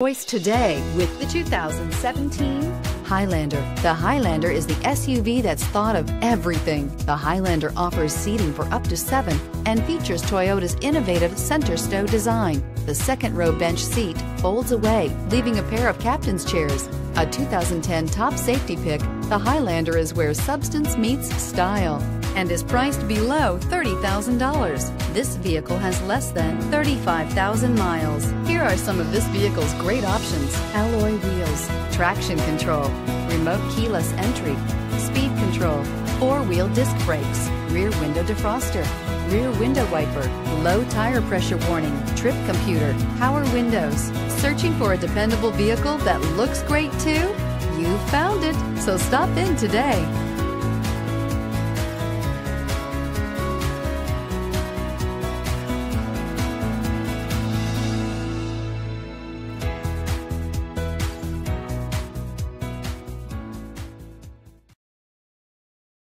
Choice today with the 2017 Highlander. The Highlander is the SUV that's thought of everything. The Highlander offers seating for up to 7 and features Toyota's innovative center stow design. The second row bench seat folds away, leaving a pair of captain's chairs. A 2010 top safety pick, the Highlander is where substance meets style and is priced below $30,000. This vehicle has less than 35,000 miles. Here are some of this vehicle's great options: alloy wheels, traction control, remote keyless entry, speed control, four-wheel disc brakes, rear window defroster, rear window wiper, low tire pressure warning, trip computer, power windows. Searching for a dependable vehicle that looks great too? You found it, so stop in today.